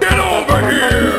Get over here!